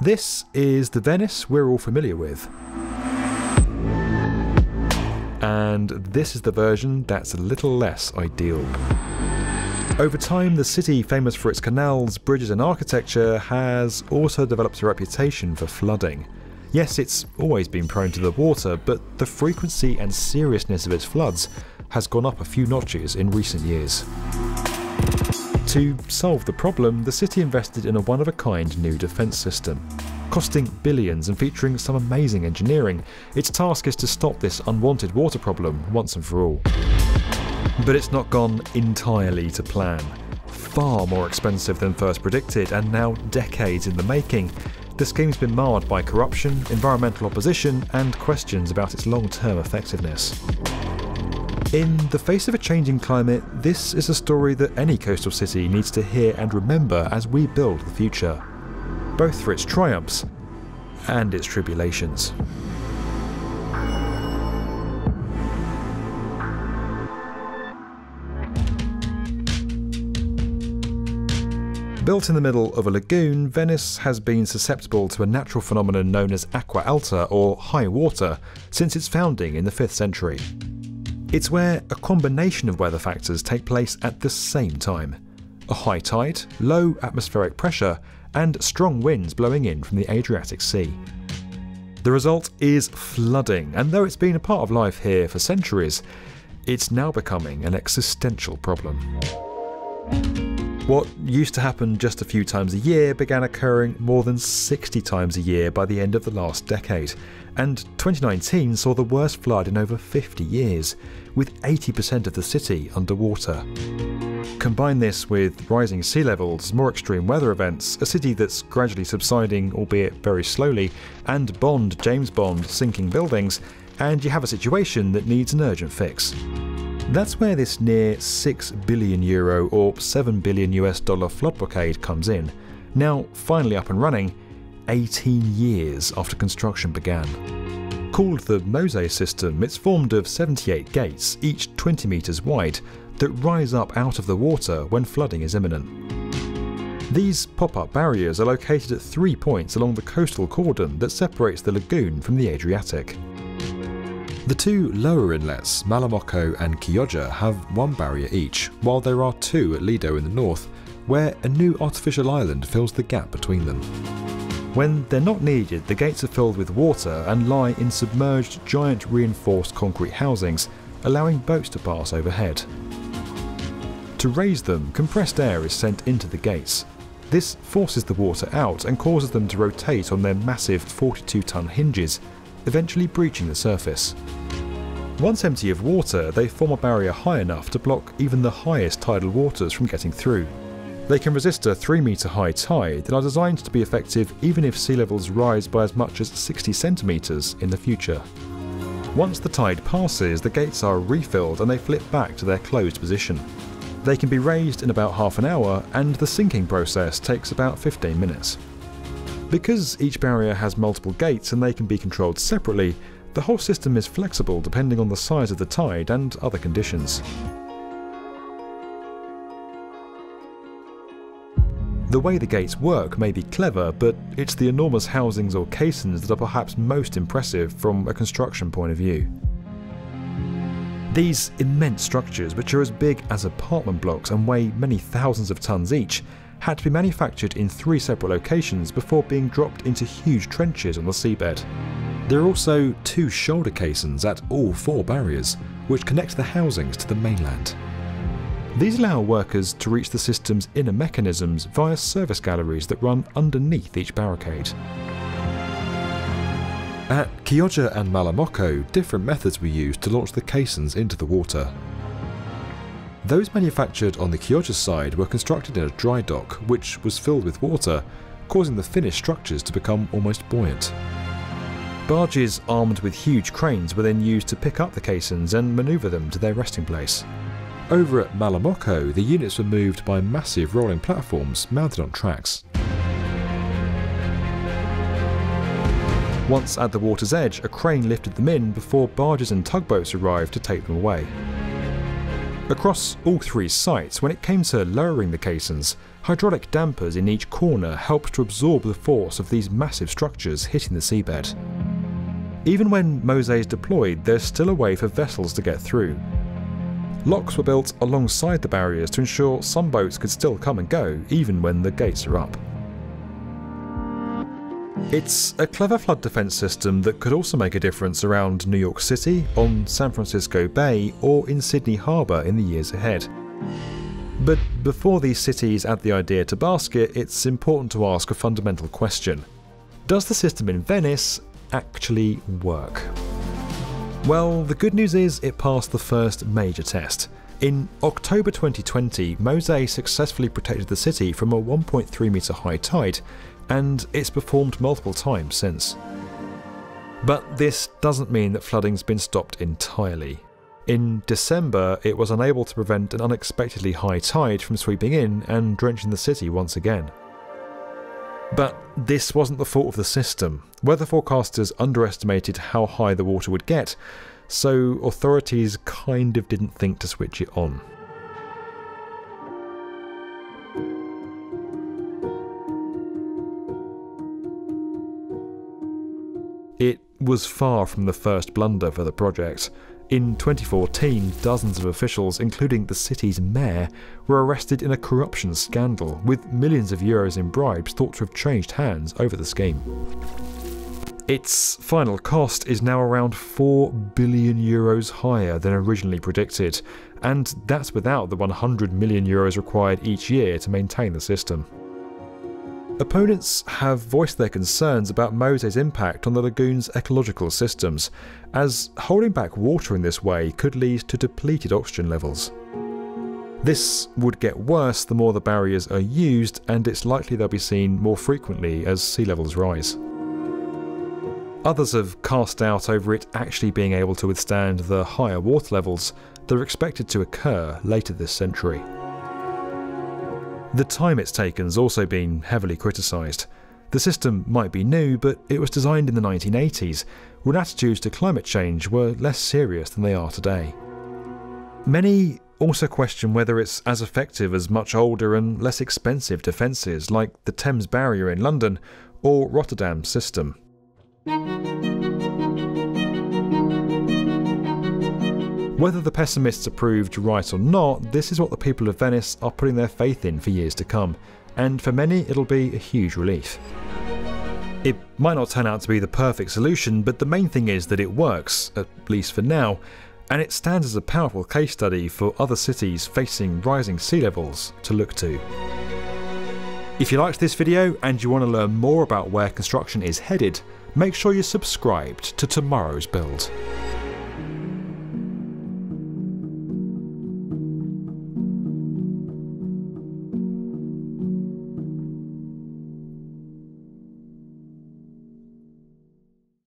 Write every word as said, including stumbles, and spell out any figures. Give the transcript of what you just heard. This is the Venice we're all familiar with. And this is the version that's a little less ideal. Over time, the city, famous for its canals, bridges and architecture, has also developed a reputation for flooding. Yes, it's always been prone to the water, but the frequency and seriousness of its floods has gone up a few notches in recent years. To solve the problem, the city invested in a one-of-a-kind new defence system. Costing billions and featuring some amazing engineering, its task is to stop this unwanted water problem once and for all. But it's not gone entirely to plan. Far more expensive than first predicted, and now decades in the making, the scheme's been marred by corruption, environmental opposition, and questions about its long-term effectiveness. In the face of a changing climate, this is a story that any coastal city needs to hear and remember as we build the future, both for its triumphs and its tribulations. Built in the middle of a lagoon, Venice has been susceptible to a natural phenomenon known as acqua alta, or high water, since its founding in the fifth century. It's where a combination of weather factors take place at the same time. A high tide, low atmospheric pressure, and strong winds blowing in from the Adriatic Sea. The result is flooding, and though it's been a part of life here for centuries, it's now becoming an existential problem. What used to happen just a few times a year began occurring more than sixty times a year by the end of the last decade, and twenty nineteen saw the worst flood in over fifty years, with eighty percent of the city underwater. Combine this with rising sea levels, more extreme weather events, a city that's gradually subsiding, albeit very slowly, and Bond, James Bond, sinking buildings, and you have a situation that needs an urgent fix. That's where this near six billion euro or seven billion U S dollar flood blockade comes in, now finally up and running eighteen years after construction began. Called the MOSE system, it's formed of seventy-eight gates, each twenty meters wide, that rise up out of the water when flooding is imminent. These pop-up barriers are located at three points along the coastal cordon that separates the lagoon from the Adriatic. The two lower inlets, Malamocco and Chioggia, have one barrier each, while there are two at Lido in the north, where a new artificial island fills the gap between them. When they're not needed, the gates are filled with water and lie in submerged, giant reinforced concrete housings, allowing boats to pass overhead. To raise them, compressed air is sent into the gates. This forces the water out and causes them to rotate on their massive forty-two ton hinges, eventually breaching the surface. Once empty of water, they form a barrier high enough to block even the highest tidal waters from getting through. They can resist a three meter high tide and are designed to be effective even if sea levels rise by as much as sixty centimeters in the future. Once the tide passes, the gates are refilled and they flip back to their closed position. They can be raised in about half an hour, and the sinking process takes about fifteen minutes. Because each barrier has multiple gates and they can be controlled separately, the whole system is flexible depending on the size of the tide and other conditions. The way the gates work may be clever, but it's the enormous housings or caissons that are perhaps most impressive from a construction point of view. These immense structures, which are as big as apartment blocks and weigh many thousands of tons each, had to be manufactured in three separate locations before being dropped into huge trenches on the seabed. There are also two shoulder caissons at all four barriers, which connect the housings to the mainland. These allow workers to reach the system's inner mechanisms via service galleries that run underneath each barricade. At Chioggia and Malamocco, different methods were used to launch the caissons into the water. Those manufactured on the Chioggia side were constructed in a dry dock, which was filled with water, causing the finished structures to become almost buoyant. Barges armed with huge cranes were then used to pick up the caissons and manoeuvre them to their resting place. Over at Malamocco, the units were moved by massive rolling platforms mounted on tracks. Once at the water's edge, a crane lifted them in before barges and tugboats arrived to take them away. Across all three sites, when it came to lowering the caissons, Hydraulic dampers in each corner help to absorb the force of these massive structures hitting the seabed. Even when MOSE is deployed, there's still a way for vessels to get through. Locks were built alongside the barriers to ensure some boats could still come and go, even when the gates are up. It's a clever flood defence system that could also make a difference around New York City, on San Francisco Bay, or in Sydney Harbour in the years ahead. But before these cities add the idea to basket, it's important to ask a fundamental question. Does the system in Venice actually work? Well, the good news is it passed the first major test. In October twenty twenty, MOSE successfully protected the city from a one point three metre high tide, and it's performed multiple times since. But this doesn't mean that flooding's been stopped entirely. In December, it was unable to prevent an unexpectedly high tide from sweeping in and drenching the city once again. But this wasn't the fault of the system. Weather forecasters underestimated how high the water would get, so authorities kind of didn't think to switch it on. It was far from the first blunder for the project. In twenty fourteen, dozens of officials, including the city's mayor, were arrested in a corruption scandal, with millions of euros in bribes thought to have changed hands over the scheme. Its final cost is now around four billion euros higher than originally predicted, and that's without the one hundred million euros required each year to maintain the system. Opponents have voiced their concerns about MOSE's impact on the lagoon's ecological systems, as holding back water in this way could lead to depleted oxygen levels. This would get worse the more the barriers are used, and it's likely they'll be seen more frequently as sea levels rise. Others have cast doubt over it actually being able to withstand the higher water levels that are expected to occur later this century. The time it's taken has also been heavily criticised. The system might be new, but it was designed in the nineteen eighties, when attitudes to climate change were less serious than they are today. Many also question whether it's as effective as much older and less expensive defences like the Thames Barrier in London or Rotterdam's system. Whether the pessimists are proved right or not, this is what the people of Venice are putting their faith in for years to come, and for many it'll be a huge relief. It might not turn out to be the perfect solution, but the main thing is that it works, at least for now, and it stands as a powerful case study for other cities facing rising sea levels to look to. If you liked this video and you want to learn more about where construction is headed, make sure you're subscribed to Tomorrow's Build.